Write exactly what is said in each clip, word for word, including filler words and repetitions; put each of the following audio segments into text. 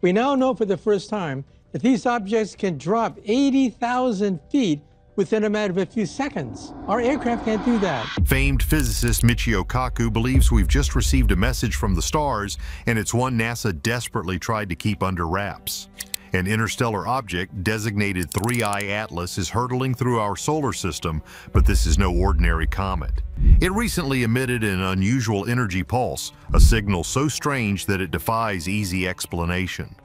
We now know for the first time that these objects can drop eighty thousand feet within a matter of a few seconds. Our aircraft can't do that. Famed physicist Michio Kaku believes we've just received a message from the stars, and it's one NASA desperately tried to keep under wraps. An interstellar object designated three I ATLAS is hurtling through our solar system, but this is no ordinary comet. It recently emitted an unusual energy pulse, a signal so strange that it defies easy explanation.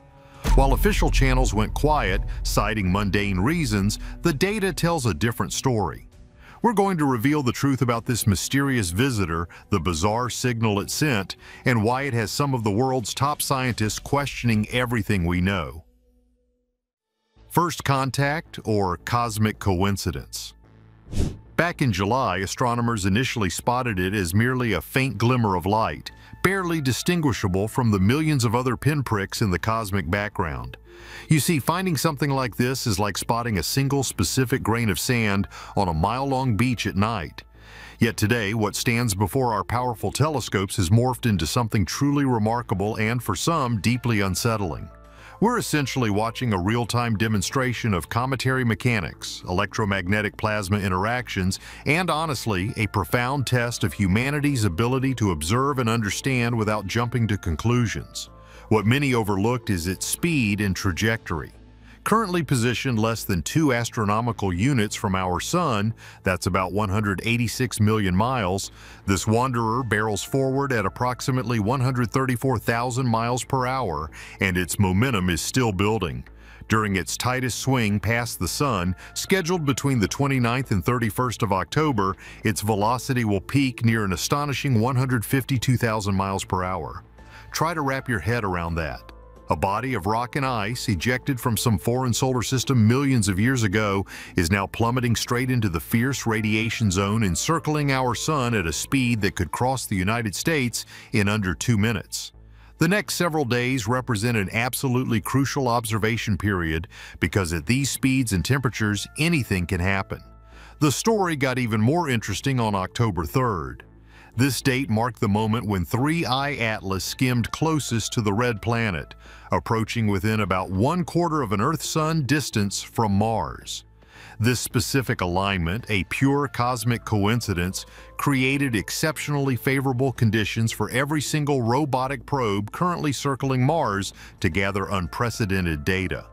While official channels went quiet, citing mundane reasons, the data tells a different story. We're going to reveal the truth about this mysterious visitor, the bizarre signal it sent, and why it has some of the world's top scientists questioning everything we know. First contact, or cosmic coincidence. Back in July, astronomers initially spotted it as merely a faint glimmer of light, barely distinguishable from the millions of other pinpricks in the cosmic background. You see, finding something like this is like spotting a single specific grain of sand on a mile-long beach at night. Yet today, what stands before our powerful telescopes has morphed into something truly remarkable and, for some, deeply unsettling. We're essentially watching a real-time demonstration of cometary mechanics, electromagnetic plasma interactions, and honestly, a profound test of humanity's ability to observe and understand without jumping to conclusions. What many overlooked is its speed and trajectory. Currently positioned less than two astronomical units from our sun, that's about one hundred eighty-six million miles, this wanderer barrels forward at approximately one hundred thirty-four thousand miles per hour, and its momentum is still building. During its tightest swing past the sun, scheduled between the twenty-ninth and thirty-first of October, its velocity will peak near an astonishing one hundred fifty-two thousand miles per hour. Try to wrap your head around that. A body of rock and ice ejected from some foreign solar system millions of years ago is now plummeting straight into the fierce radiation zone, encircling our sun at a speed that could cross the United States in under two minutes. The next several days represent an absolutely crucial observation period because at these speeds and temperatures, anything can happen. The story got even more interesting on October third. This date marked the moment when three I ATLAS skimmed closest to the red planet, approaching within about one quarter of an Earth-Sun distance from Mars. This specific alignment, a pure cosmic coincidence, created exceptionally favorable conditions for every single robotic probe currently circling Mars to gather unprecedented data.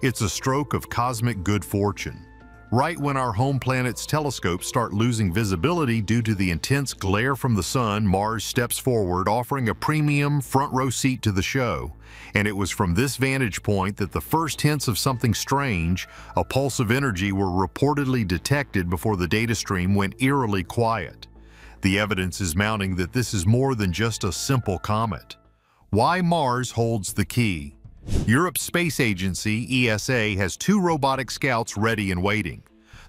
It's a stroke of cosmic good fortune. Right when our home planet's telescopes start losing visibility due to the intense glare from the sun, Mars steps forward, offering a premium front-row seat to the show. And it was from this vantage point that the first hints of something strange, a pulse of energy, were reportedly detected before the data stream went eerily quiet. The evidence is mounting that this is more than just a simple comet. Why Mars holds the key? Europe's space agency, E S A, has two robotic scouts ready and waiting.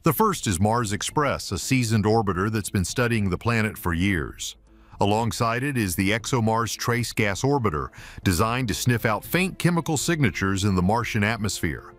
The first is Mars Express, a seasoned orbiter that's been studying the planet for years. Alongside it is the ExoMars Trace Gas Orbiter, designed to sniff out faint chemical signatures in the Martian atmosphere.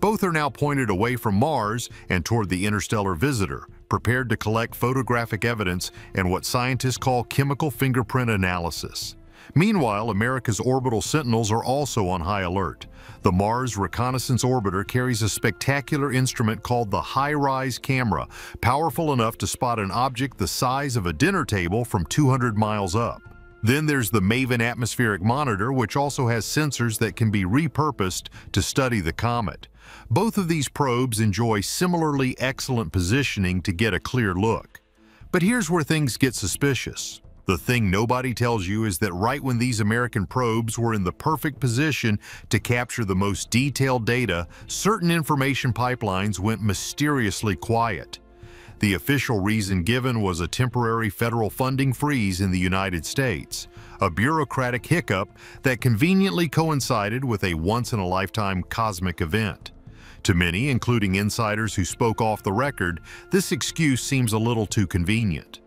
Both are now pointed away from Mars and toward the interstellar visitor, prepared to collect photographic evidence and what scientists call chemical fingerprint analysis. Meanwhile, America's orbital sentinels are also on high alert. The Mars Reconnaissance Orbiter carries a spectacular instrument called the HiRISE camera, powerful enough to spot an object the size of a dinner table from two hundred miles up. Then there's the MAVEN atmospheric monitor, which also has sensors that can be repurposed to study the comet. Both of these probes enjoy similarly excellent positioning to get a clear look. But here's where things get suspicious. The thing nobody tells you is that right when these American probes were in the perfect position to capture the most detailed data, certain information pipelines went mysteriously quiet. The official reason given was a temporary federal funding freeze in the United States, a bureaucratic hiccup that conveniently coincided with a once-in-a-lifetime cosmic event. To many, including insiders who spoke off the record, this excuse seems a little too convenient.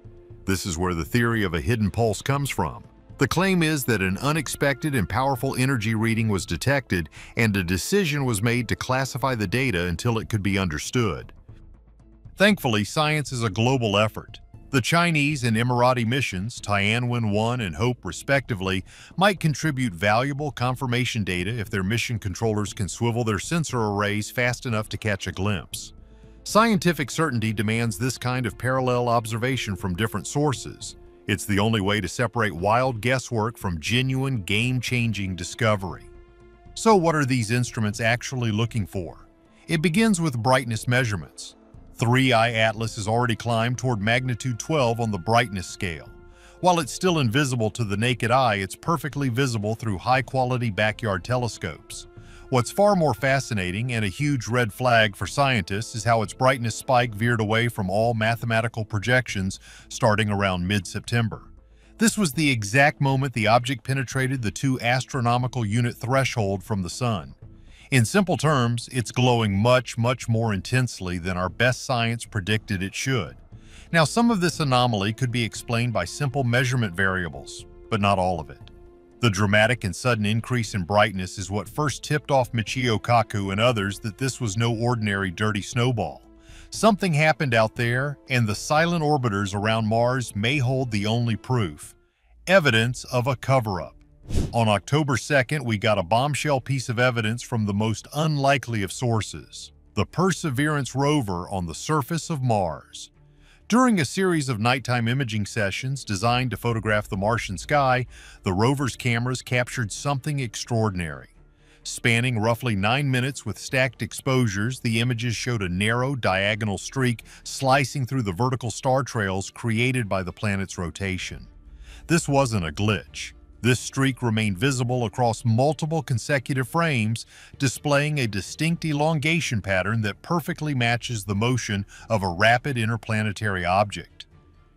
This is where the theory of a hidden pulse comes from. The claim is that an unexpected and powerful energy reading was detected, and a decision was made to classify the data until it could be understood. Thankfully, science is a global effort. The Chinese and Emirati missions, Tianwen one and Hope respectively, might contribute valuable confirmation data if their mission controllers can swivel their sensor arrays fast enough to catch a glimpse. Scientific certainty demands this kind of parallel observation from different sources. It's the only way to separate wild guesswork from genuine, game-changing discovery. So what are these instruments actually looking for? It begins with brightness measurements. three I ATLAS has already climbed toward magnitude twelve on the brightness scale. While it's still invisible to the naked eye, it's perfectly visible through high-quality backyard telescopes. What's far more fascinating and a huge red flag for scientists is how its brightness spike veered away from all mathematical projections starting around mid-September. This was the exact moment the object penetrated the two astronomical unit threshold from the sun. In simple terms, it's glowing much, much more intensely than our best science predicted it should. Now, some of this anomaly could be explained by simple measurement variables, but not all of it. The dramatic and sudden increase in brightness is what first tipped off Michio Kaku and others that this was no ordinary dirty snowball. Something happened out there, and the silent orbiters around Mars may hold the only proof. Evidence of a cover-up. On October second, we got a bombshell piece of evidence from the most unlikely of sources, the Perseverance rover on the surface of Mars. During a series of nighttime imaging sessions designed to photograph the Martian sky, the rover's cameras captured something extraordinary. Spanning roughly nine minutes with stacked exposures, the images showed a narrow diagonal streak slicing through the vertical star trails created by the planet's rotation. This wasn't a glitch. This streak remained visible across multiple consecutive frames, displaying a distinct elongation pattern that perfectly matches the motion of a rapid interplanetary object.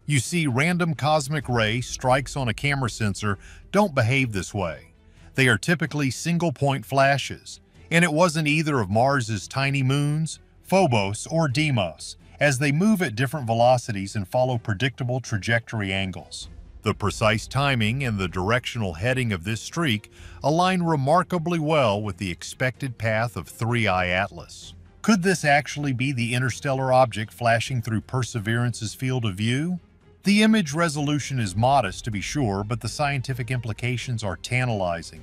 You see, random cosmic ray strikes on a camera sensor don't behave this way. They are typically single-point flashes, and it wasn't either of Mars's tiny moons, Phobos or Deimos, as they move at different velocities and follow predictable trajectory angles. The precise timing and the directional heading of this streak align remarkably well with the expected path of three I ATLAS. Could this actually be the interstellar object flashing through Perseverance's field of view? The image resolution is modest, to be sure, but the scientific implications are tantalizing.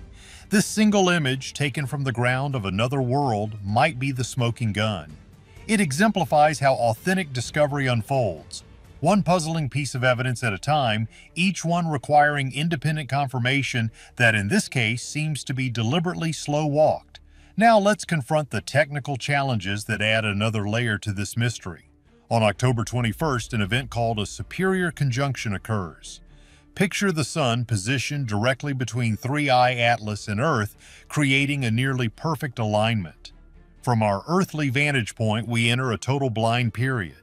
This single image, taken from the ground of another world, might be the smoking gun. It exemplifies how authentic discovery unfolds. One puzzling piece of evidence at a time, each one requiring independent confirmation that in this case seems to be deliberately slow-walked. Now let's confront the technical challenges that add another layer to this mystery. On October twenty-first, an event called a superior conjunction occurs. Picture the sun positioned directly between three I ATLAS and Earth, creating a nearly perfect alignment. From our earthly vantage point, we enter a total blind period.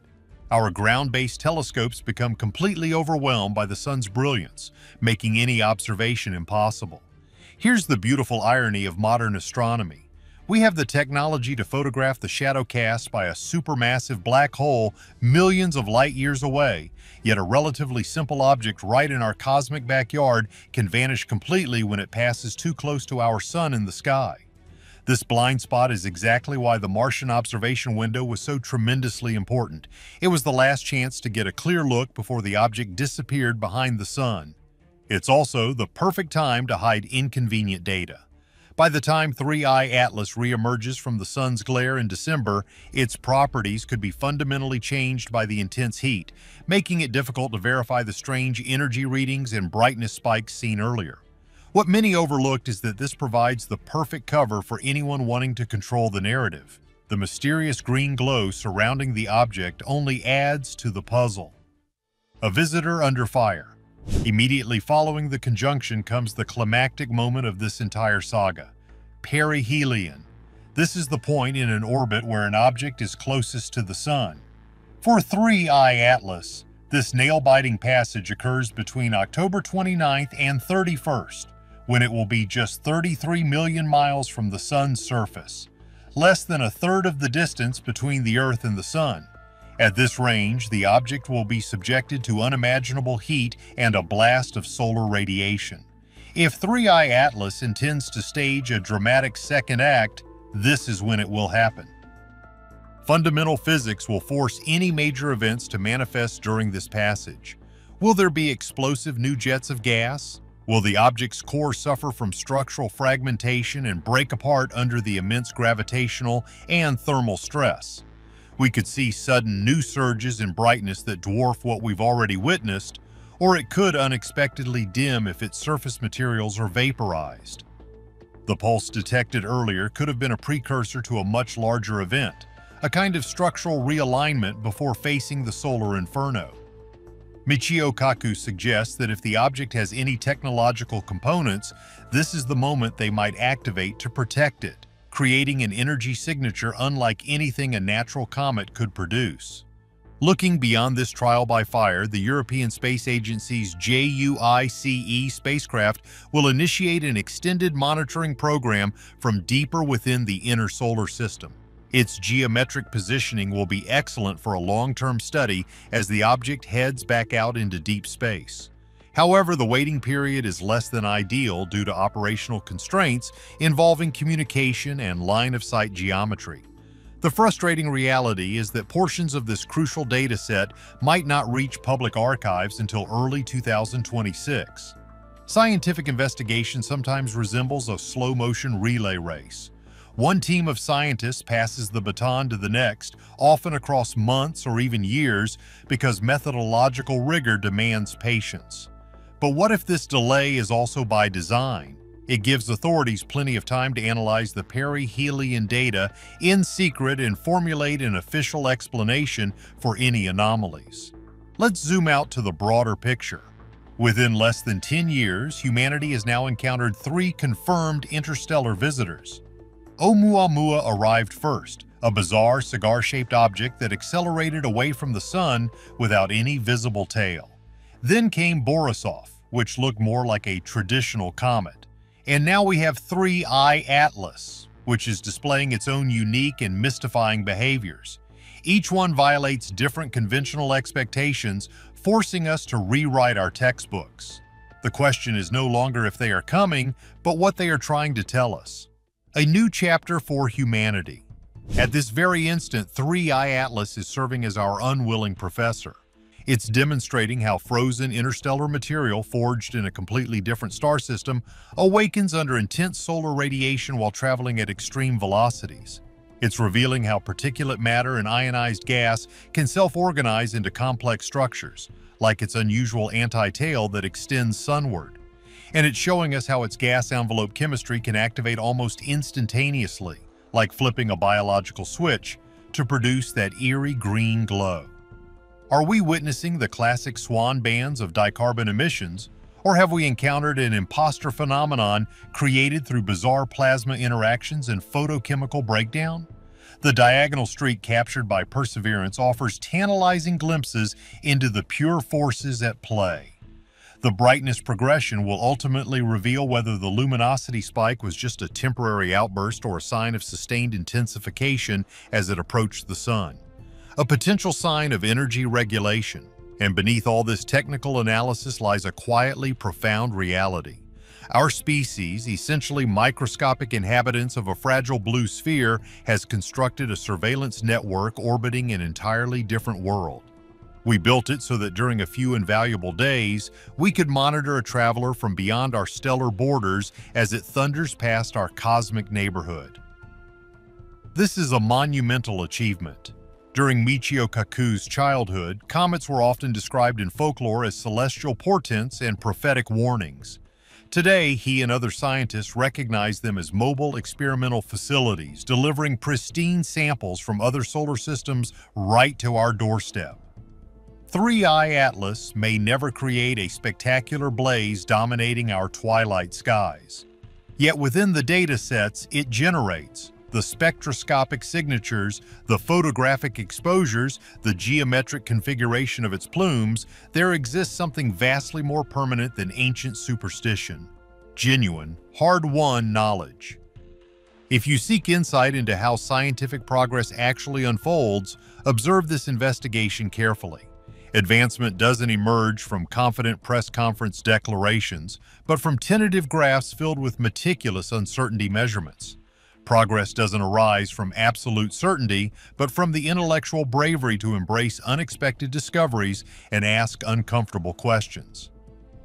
Our ground-based telescopes become completely overwhelmed by the sun's brilliance, making any observation impossible. Here's the beautiful irony of modern astronomy. We have the technology to photograph the shadow cast by a supermassive black hole millions of light years away, yet a relatively simple object right in our cosmic backyard can vanish completely when it passes too close to our sun in the sky. This blind spot is exactly why the Martian observation window was so tremendously important. It was the last chance to get a clear look before the object disappeared behind the sun. It's also the perfect time to hide inconvenient data. By the time three I ATLAS reemerges from the sun's glare in December, its properties could be fundamentally changed by the intense heat, making it difficult to verify the strange energy readings and brightness spikes seen earlier. What many overlooked is that this provides the perfect cover for anyone wanting to control the narrative. The mysterious green glow surrounding the object only adds to the puzzle. A visitor under fire. Immediately following the conjunction comes the climactic moment of this entire saga, perihelion. This is the point in an orbit where an object is closest to the sun. For three I ATLAS, this nail-biting passage occurs between October twenty-ninth and thirty-first. When it will be just thirty-three million miles from the sun's surface, less than a third of the distance between the Earth and the sun. At this range, the object will be subjected to unimaginable heat and a blast of solar radiation. If three I ATLAS intends to stage a dramatic second act, this is when it will happen. Fundamental physics will force any major events to manifest during this passage. Will there be explosive new jets of gas? Will the object's core suffer from structural fragmentation and break apart under the immense gravitational and thermal stress? We could see sudden new surges in brightness that dwarf what we've already witnessed, or it could unexpectedly dim if its surface materials are vaporized. The pulse detected earlier could have been a precursor to a much larger event, a kind of structural realignment before facing the solar inferno. Michio Kaku suggests that if the object has any technological components, this is the moment they might activate to protect it, creating an energy signature unlike anything a natural comet could produce. Looking beyond this trial by fire, the European Space Agency's JUICE spacecraft will initiate an extended monitoring program from deeper within the inner solar system. Its geometric positioning will be excellent for a long-term study as the object heads back out into deep space. However, the waiting period is less than ideal due to operational constraints involving communication and line-of-sight geometry. The frustrating reality is that portions of this crucial data set might not reach public archives until early two thousand twenty-six. Scientific investigation sometimes resembles a slow-motion relay race. One team of scientists passes the baton to the next, often across months or even years, because methodological rigor demands patience. But what if this delay is also by design? It gives authorities plenty of time to analyze the perihelion data in secret and formulate an official explanation for any anomalies. Let's zoom out to the broader picture. Within less than ten years, humanity has now encountered three confirmed interstellar visitors. Oumuamua arrived first, a bizarre cigar-shaped object that accelerated away from the sun without any visible tail. Then came Borisov, which looked more like a traditional comet. And now we have three I ATLAS, which is displaying its own unique and mystifying behaviors. Each one violates different conventional expectations, forcing us to rewrite our textbooks. The question is no longer if they are coming, but what they are trying to tell us. A new chapter for humanity. At this very instant, three I ATLAS is serving as our unwilling professor. It's demonstrating how frozen interstellar material forged in a completely different star system awakens under intense solar radiation while traveling at extreme velocities. It's revealing how particulate matter and ionized gas can self-organize into complex structures, like its unusual anti-tail that extends sunward. And it's showing us how its gas envelope chemistry can activate almost instantaneously, like flipping a biological switch, to produce that eerie green glow. Are we witnessing the classic swan bands of dicarbon emissions, or have we encountered an imposter phenomenon created through bizarre plasma interactions and photochemical breakdown? The diagonal streak captured by Perseverance offers tantalizing glimpses into the pure forces at play. The brightness progression will ultimately reveal whether the luminosity spike was just a temporary outburst or a sign of sustained intensification as it approached the sun, a potential sign of energy regulation. And beneath all this technical analysis lies a quietly profound reality. Our species, essentially microscopic inhabitants of a fragile blue sphere, has constructed a surveillance network orbiting an entirely different world. We built it so that during a few invaluable days, we could monitor a traveler from beyond our stellar borders as it thunders past our cosmic neighborhood. This is a monumental achievement. During Michio Kaku's childhood, comets were often described in folklore as celestial portents and prophetic warnings. Today, he and other scientists recognize them as mobile experimental facilities, delivering pristine samples from other solar systems right to our doorstep. three I ATLAS may never create a spectacular blaze dominating our twilight skies. Yet within the datasets it generates, the spectroscopic signatures, the photographic exposures, the geometric configuration of its plumes, there exists something vastly more permanent than ancient superstition. Genuine, hard-won knowledge. If you seek insight into how scientific progress actually unfolds, observe this investigation carefully. Advancement doesn't emerge from confident press conference declarations, but from tentative graphs filled with meticulous uncertainty measurements. Progress doesn't arise from absolute certainty, but from the intellectual bravery to embrace unexpected discoveries and ask uncomfortable questions.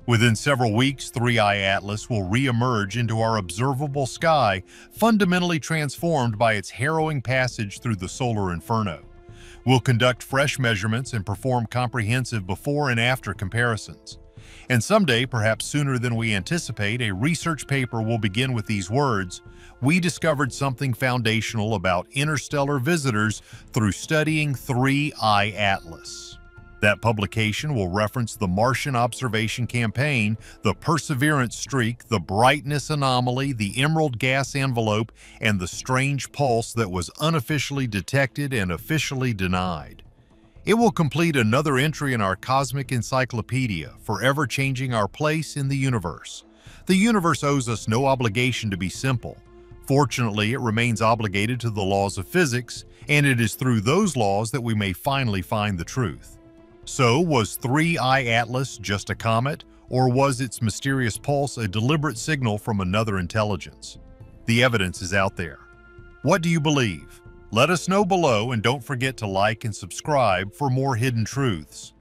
Within several weeks, three I Atlas will re-emerge into our observable sky, fundamentally transformed by its harrowing passage through the solar inferno. We'll conduct fresh measurements and perform comprehensive before and after comparisons. And someday, perhaps sooner than we anticipate, a research paper will begin with these words, "We discovered something foundational about interstellar visitors through studying three I Atlas. That publication will reference the Martian observation campaign, the Perseverance streak, the brightness anomaly, the emerald gas envelope, and the strange pulse that was unofficially detected and officially denied. It will complete another entry in our cosmic encyclopedia, forever changing our place in the universe. The universe owes us no obligation to be simple. Fortunately, it remains obligated to the laws of physics, and it is through those laws that we may finally find the truth." So, was three I Atlas just a comet, or was its mysterious pulse a deliberate signal from another intelligence? The evidence is out there. What do you believe? Let us know below, and don't forget to like and subscribe for more hidden truths.